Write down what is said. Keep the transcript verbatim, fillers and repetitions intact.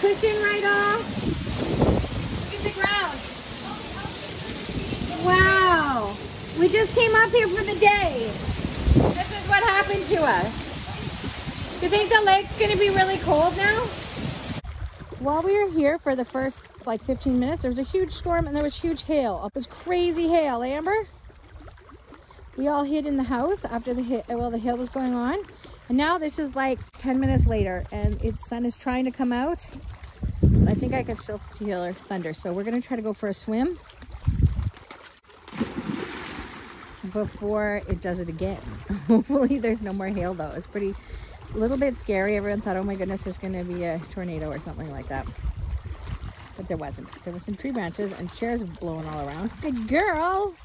this cushion right off. Look at the ground. Wow. We just came up here for the day. This is what happened to us. Do you think the lake's going to be really cold now? While we were here for the first like fifteen minutes, there was a huge storm and there was huge hail. It was crazy hail, Amber. We all hid in the house after the hail, well, the hail was going on. And now this is like ten minutes later and its sun is trying to come out. I think I can still hear thunder. So we're going to try to go for a swim before it does it again. Hopefully there's no more hail though. It's pretty, a little bit scary. Everyone thought, oh my goodness, there's going to be a tornado or something like that. But there wasn't. There was some tree branches and chairs blowing all around. Good girl.